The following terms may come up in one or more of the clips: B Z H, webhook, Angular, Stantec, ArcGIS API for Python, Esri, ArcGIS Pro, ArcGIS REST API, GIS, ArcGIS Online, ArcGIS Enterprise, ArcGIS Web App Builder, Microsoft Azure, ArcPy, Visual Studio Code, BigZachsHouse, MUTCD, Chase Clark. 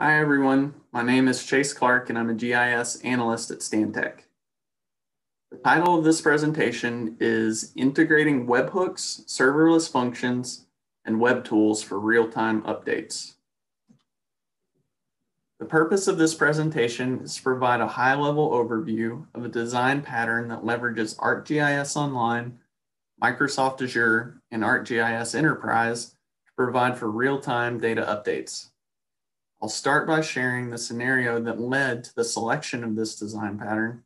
Hi everyone, my name is Chase Clark and I'm a GIS analyst at Stantec. The title of this presentation is Integrating Webhooks, Serverless Functions, and Web Tools for Real-Time Updates. The purpose of this presentation is to provide a high-level overview of a design pattern that leverages ArcGIS Online, Microsoft Azure, and ArcGIS Enterprise to provide for real-time data updates. I'll start by sharing the scenario that led to the selection of this design pattern.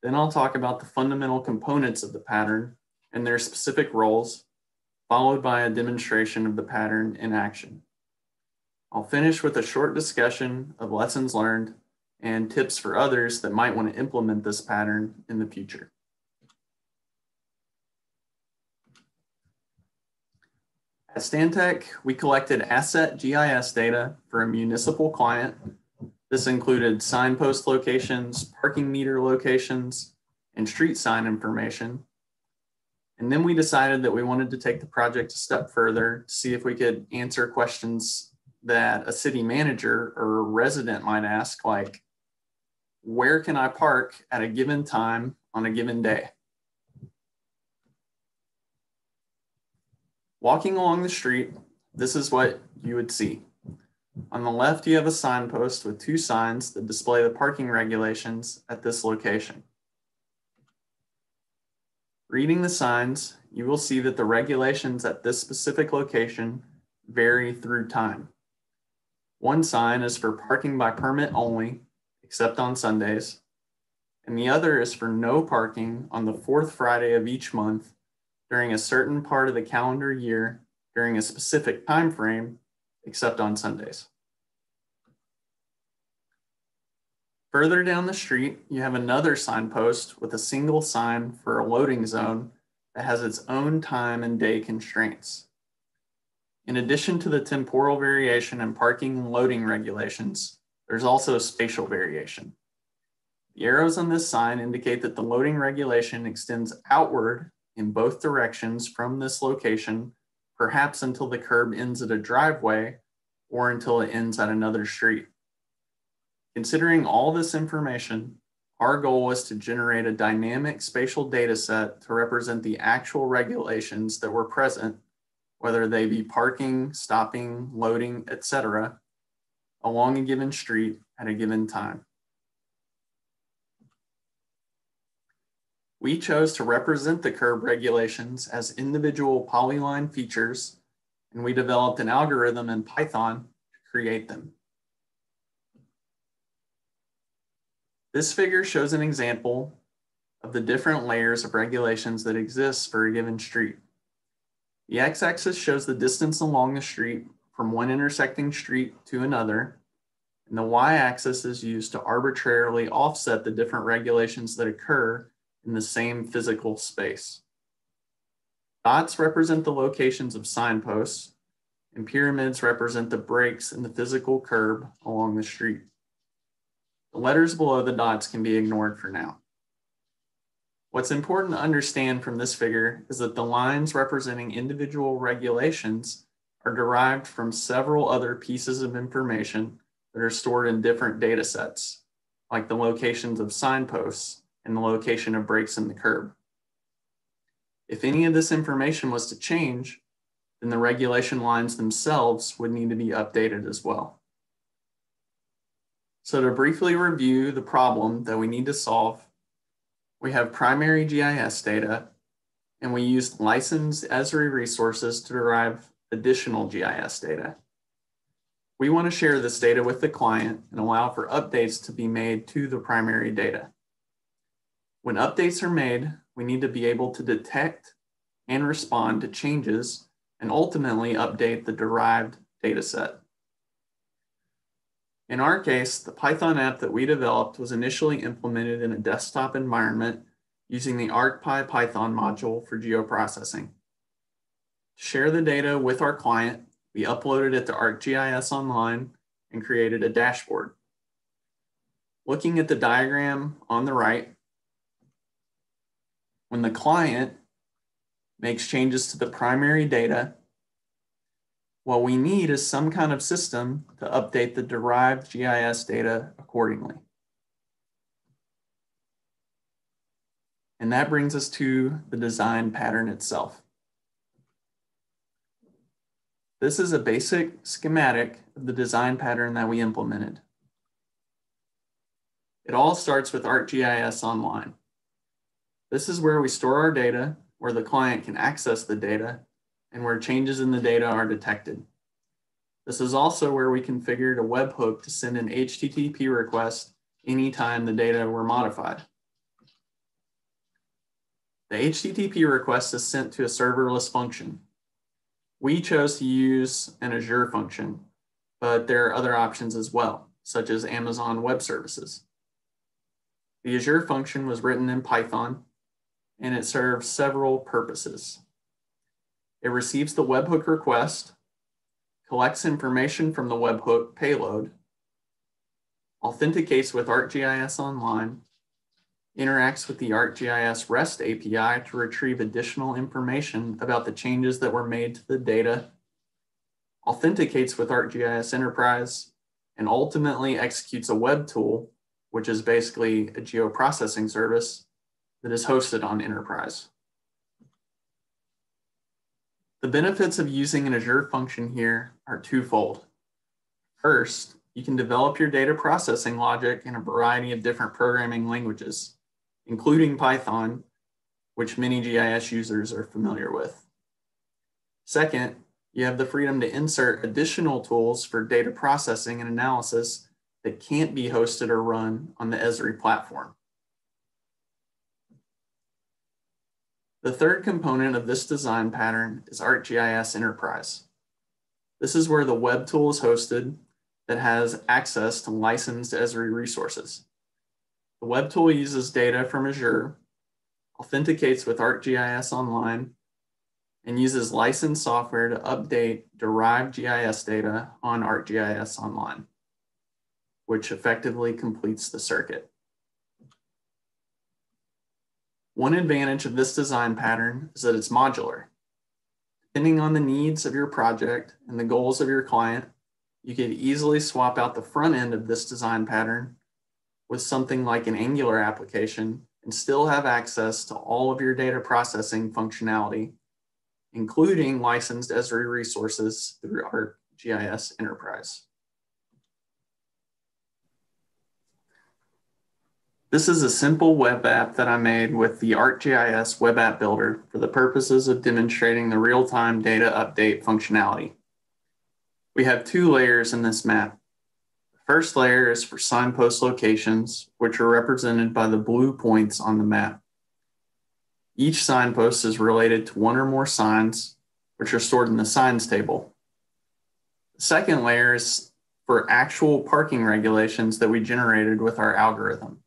Then I'll talk about the fundamental components of the pattern and their specific roles, followed by a demonstration of the pattern in action. I'll finish with a short discussion of lessons learned and tips for others that might want to implement this pattern in the future. At Stantec, we collected asset GIS data for a municipal client. This included signpost locations, parking meter locations, and street sign information. And then we decided that we wanted to take the project a step further to see if we could answer questions that a city manager or a resident might ask, like, where can I park at a given time on a given day? Walking along the street, this is what you would see. On the left, you have a signpost with two signs that display the parking regulations at this location. Reading the signs, you will see that the regulations at this specific location vary through time. One sign is for parking by permit only, except on Sundays, and the other is for no parking on the fourth Friday of each month during a certain part of the calendar year during a specific time frame, except on Sundays. Further down the street, you have another signpost with a single sign for a loading zone that has its own time and day constraints. In addition to the temporal variation in parking and loading regulations, there's also spatial variation. The arrows on this sign indicate that the loading regulation extends outward in both directions from this location, perhaps until the curb ends at a driveway or until it ends at another street. Considering all this information, our goal was to generate a dynamic spatial data set to represent the actual regulations that were present, whether they be parking, stopping, loading, etc., along a given street at a given time. We chose to represent the curb regulations as individual polyline features, and we developed an algorithm in Python to create them. This figure shows an example of the different layers of regulations that exist for a given street. The x-axis shows the distance along the street from one intersecting street to another, and the y-axis is used to arbitrarily offset the different regulations that occur in the same physical space. Dots represent the locations of signposts, and pyramids represent the breaks in the physical curb along the street. The letters below the dots can be ignored for now. What's important to understand from this figure is that the lines representing individual regulations are derived from several other pieces of information that are stored in different data sets, like the locations of signposts and the location of breaks in the curb. If any of this information was to change, then the regulation lines themselves would need to be updated as well. So to briefly review the problem that we need to solve, we have primary GIS data, and we used licensed Esri resources to derive additional GIS data. We want to share this data with the client and allow for updates to be made to the primary data. When updates are made, we need to be able to detect and respond to changes and ultimately update the derived data set. In our case, the Python app that we developed was initially implemented in a desktop environment using the ArcPy Python module for geoprocessing. To share the data with our client, we uploaded it to ArcGIS Online and created a dashboard. Looking at the diagram on the right, when the client makes changes to the primary data, What we need is some kind of system to update the derived GIS data accordingly. And that brings us to the design pattern itself. This is a basic schematic of the design pattern that we implemented. It all starts with ArcGIS Online. This is where we store our data, where the client can access the data, and where changes in the data are detected. This is also where we configured a webhook to send an HTTP request anytime the data were modified. The HTTP request is sent to a serverless function. We chose to use an Azure function, but there are other options as well, such as Amazon Web Services. The Azure function was written in Python, and it serves several purposes. It receives the webhook request, collects information from the webhook payload, authenticates with ArcGIS Online, interacts with the ArcGIS REST API to retrieve additional information about the changes that were made to the data, authenticates with ArcGIS Enterprise, and ultimately executes a web tool, which is basically a geoprocessing service that is hosted on Enterprise. The benefits of using an Azure function here are twofold. First, you can develop your data processing logic in a variety of different programming languages, including Python, which many GIS users are familiar with. Second, you have the freedom to insert additional tools for data processing and analysis that can't be hosted or run on the Esri platform. The third component of this design pattern is ArcGIS Enterprise. This is where the web tool is hosted that has access to licensed Esri resources. The web tool uses data from Azure, authenticates with ArcGIS Online, and uses licensed software to update derived GIS data on ArcGIS Online, which effectively completes the circuit. One advantage of this design pattern is that it's modular. Depending on the needs of your project and the goals of your client, you could easily swap out the front end of this design pattern with something like an Angular application and still have access to all of your data processing functionality, including licensed Esri resources through ArcGIS Enterprise. This is a simple web app that I made with the ArcGIS Web App Builder for the purposes of demonstrating the real-time data update functionality. We have two layers in this map. The first layer is for signpost locations, which are represented by the blue points on the map. Each signpost is related to one or more signs, which are stored in the signs table. The second layer is for actual parking regulations that we generated with our algorithm.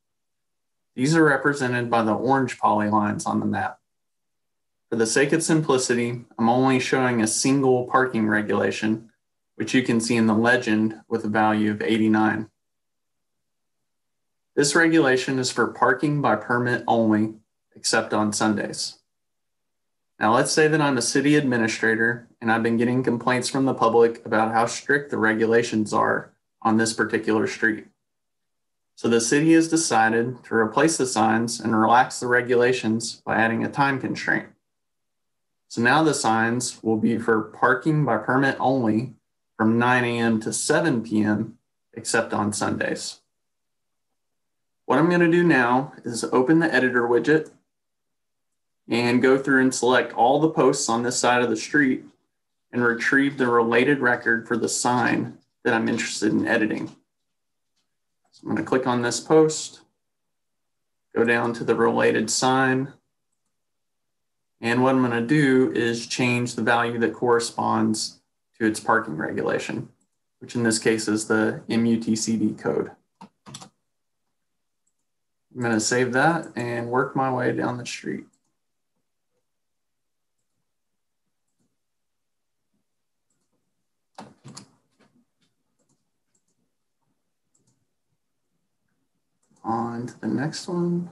These are represented by the orange polylines on the map. For the sake of simplicity, I'm only showing a single parking regulation, which you can see in the legend with a value of 89. This regulation is for parking by permit only, except on Sundays. Now let's say that I'm a city administrator and I've been getting complaints from the public about how strict the regulations are on this particular street. So the city has decided to replace the signs and relax the regulations by adding a time constraint. So now the signs will be for parking by permit only from 9 a.m. to 7 p.m., except on Sundays. What I'm going to do now is open the editor widget and go through and select all the posts on this side of the street and retrieve the related record for the sign that I'm interested in editing. I'm going to click on this post, go down to the related sign, and what I'm going to do is change the value that corresponds to its parking regulation, which in this case is the MUTCD code. I'm going to save that and work my way down the street. On to the next one.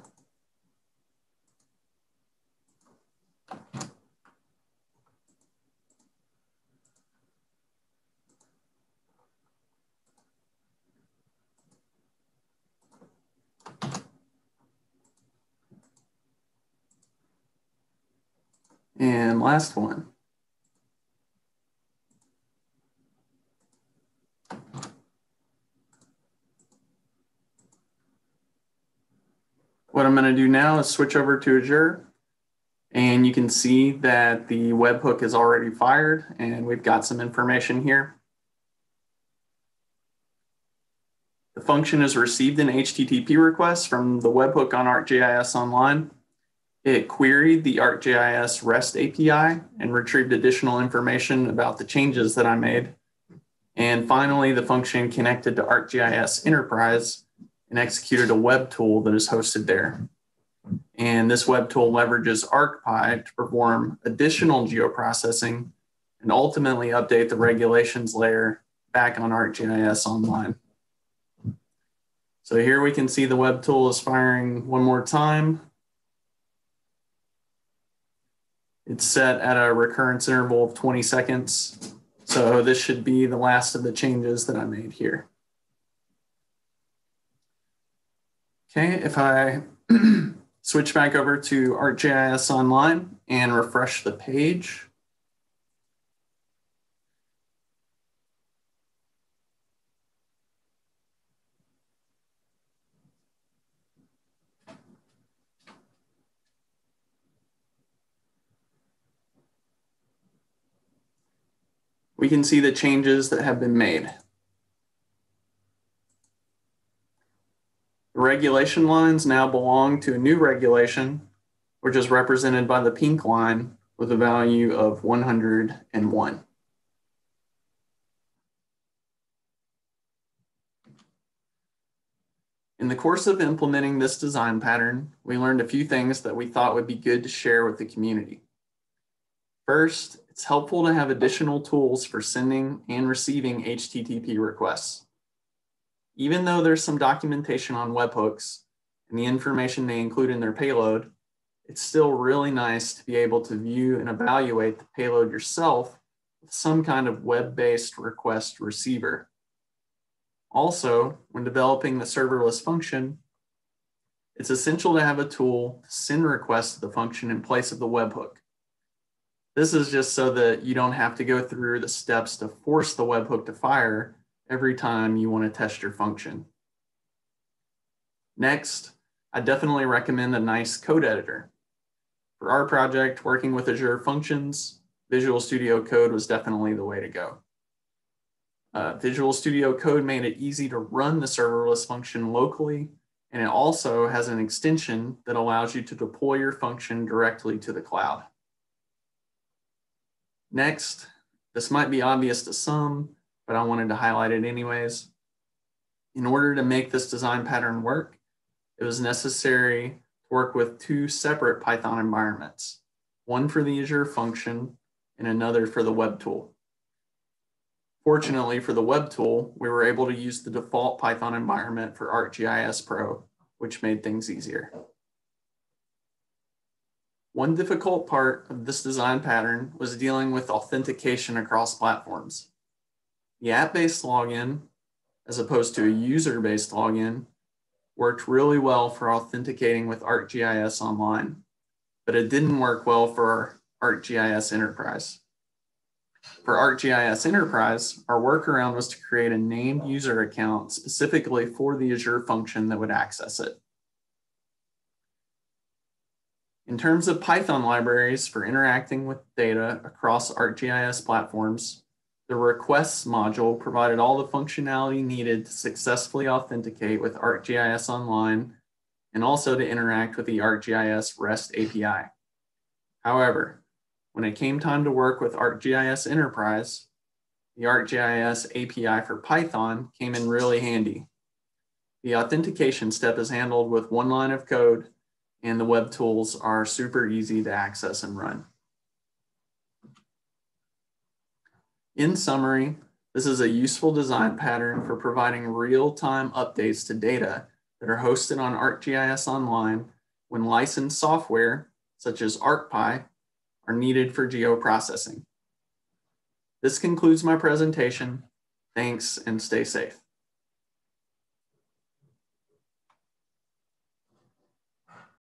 And last one. What I'm going to do now is switch over to Azure, and you can see that the webhook is already fired and we've got some information here. The function has received an HTTP request from the webhook on ArcGIS Online. It queried the ArcGIS REST API and retrieved additional information about the changes that I made. And finally, the function connected to ArcGIS Enterprise and executed a web tool that is hosted there. And this web tool leverages ArcPy to perform additional geoprocessing and ultimately update the regulations layer back on ArcGIS Online. So here we can see the web tool is firing one more time. It's set at a recurrence interval of 20 seconds. So this should be the last of the changes that I made here. Okay, if I switch back over to ArcGIS Online and refresh the page. We can see the changes that have been made. The regulation lines now belong to a new regulation, which is represented by the pink line with a value of 101. In the course of implementing this design pattern, we learned a few things that we thought would be good to share with the community. First, it's helpful to have additional tools for sending and receiving HTTP requests. Even though there's some documentation on webhooks and the information they include in their payload, it's still really nice to be able to view and evaluate the payload yourself with some kind of web-based request receiver. Also, when developing the serverless function, it's essential to have a tool to send requests to the function in place of the webhook. This is just so that you don't have to go through the steps to force the webhook to fire every time you want to test your function. Next, I definitely recommend a nice code editor. For our project, working with Azure Functions, Visual Studio Code was definitely the way to go. Visual Studio Code made it easy to run the serverless function locally, and it also has an extension that allows you to deploy your function directly to the cloud. Next, this might be obvious to some, but I wanted to highlight it anyways. In order to make this design pattern work, it was necessary to work with two separate Python environments, one for the Azure function and another for the web tool. Fortunately for the web tool, we were able to use the default Python environment for ArcGIS Pro, which made things easier. One difficult part of this design pattern was dealing with authentication across platforms. The app-based login, as opposed to a user-based login, worked really well for authenticating with ArcGIS Online, but it didn't work well for ArcGIS Enterprise. For ArcGIS Enterprise, our workaround was to create a named user account specifically for the Azure function that would access it. In terms of Python libraries for interacting with data across ArcGIS platforms, the requests module provided all the functionality needed to successfully authenticate with ArcGIS Online and also to interact with the ArcGIS REST API. However, when it came time to work with ArcGIS Enterprise, the ArcGIS API for Python came in really handy. The authentication step is handled with one line of code, and the web tools are super easy to access and run. In summary, this is a useful design pattern for providing real-time updates to data that are hosted on ArcGIS Online when licensed software, such as ArcPy, are needed for geoprocessing. This concludes my presentation. Thanks, and stay safe.